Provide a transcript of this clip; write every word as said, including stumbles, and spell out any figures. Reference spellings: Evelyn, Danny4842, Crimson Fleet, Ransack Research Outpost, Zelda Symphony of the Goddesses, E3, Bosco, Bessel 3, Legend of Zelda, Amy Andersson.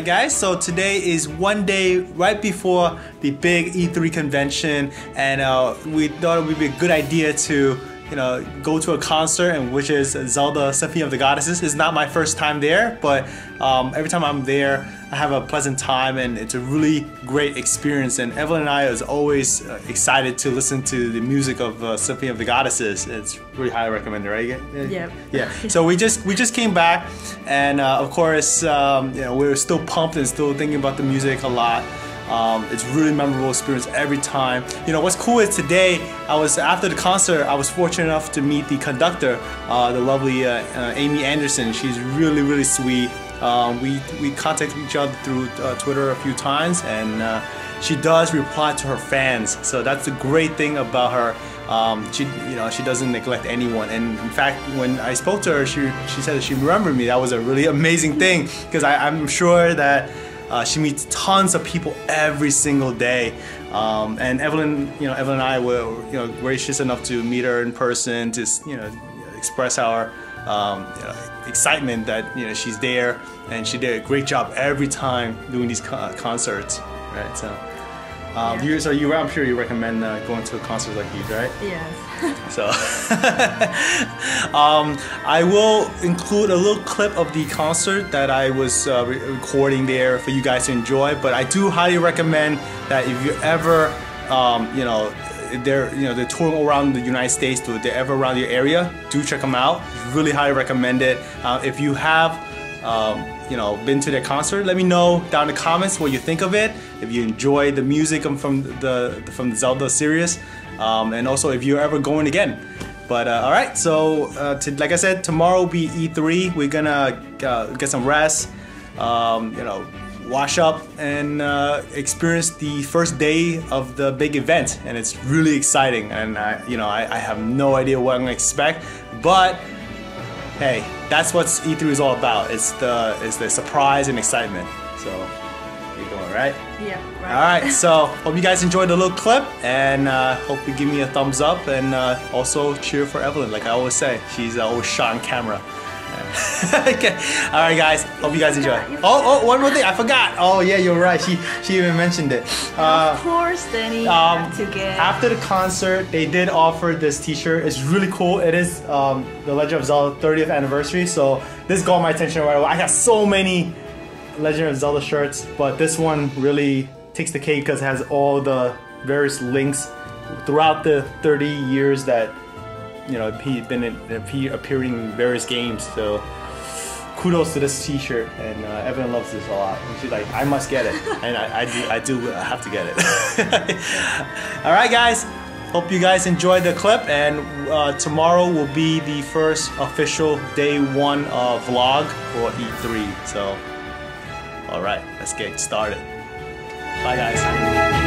Alright guys, so today is one day right before the big E three convention, and uh, we thought it would be a good idea to, you know, go to a concert, and which is Zelda Symphony of the Goddesses. It's not my first time there, but um, every time I'm there I have a pleasant time, and it's a really great experience, and Evelyn and I is always uh, excited to listen to the music of uh, Symphony of the Goddesses. It's really highly recommended, right? Yeah. Yeah. So we just we just came back, and uh, of course um, you know, we were still pumped and still thinking about the music a lot. Um, it's really memorable experience every time. You know, what's cool is today, I was, after the concert, I was fortunate enough to meet the conductor, uh, the lovely uh, uh, Amy Andersson. She's really, really sweet. Um, we, we contacted each other through uh, Twitter a few times, and uh, she does reply to her fans. So that's the great thing about her. Um, she, you know, she doesn't neglect anyone, and in fact, when I spoke to her, she, she said that she remembered me. That was a really amazing thing, because I'm sure that Uh, she meets tons of people every single day, um, and Evelyn, you know, Evelyn and I were, you know, gracious enough to meet her in person to, you know, express our um, you know, excitement that, you know, she's there, and she did a great job every time doing these co concerts, right? So, um, yeah. you, so you, I'm sure you recommend uh, going to a concert like these, right? Yes. So, um, I will include a little clip of the concert that I was uh, re recording there for you guys to enjoy. But I do highly recommend that if you ever, um, you know, they're you know they're touring around the United States, if they're ever around your area, do check them out. Really highly recommend it. Uh, if you have, um, you know, been to their concert, let me know down in the comments what you think of it. If you enjoy the music from the from the Zelda series, um, and also if you're ever going again. But uh, all right, so uh, to, like I said, tomorrow will be E three. We're gonna uh, get some rest, um, you know, wash up, and uh, experience the first day of the big event. And it's really exciting. And I, you know, I, I have no idea what I'm gonna expect, but hey, that's what E three is all about. It's the it's the surprise and excitement. So you're going right. Yeah. Right. All right. So hope you guys enjoyed the little clip, and uh, hope you give me a thumbs up, and uh, also cheer for Evelyn. Like I always say, she's uh, always shot on camera. Okay. All right, guys. Hope you guys enjoy. Oh, oh, one more thing. I forgot. Oh yeah, you're right. She she even mentioned it. Uh, of course, Danny. Um, have to get. After the concert, they did offer this T-shirt. It's really cool. It is um, the Legend of Zelda thirtieth anniversary. So this got my attention right away. I got so many Legend of Zelda shirts, but this one really takes the cake because it has all the various links throughout the thirty years that, you know, been appearing in various games. So kudos to this T-shirt, and uh, Evelyn loves this a lot. And she's like, I must get it, and I, I do, I do have to get it. All right, guys. Hope you guys enjoyed the clip, and uh, tomorrow will be the first official day one uh, vlog for E three. So, all right, let's get started. Bye, guys.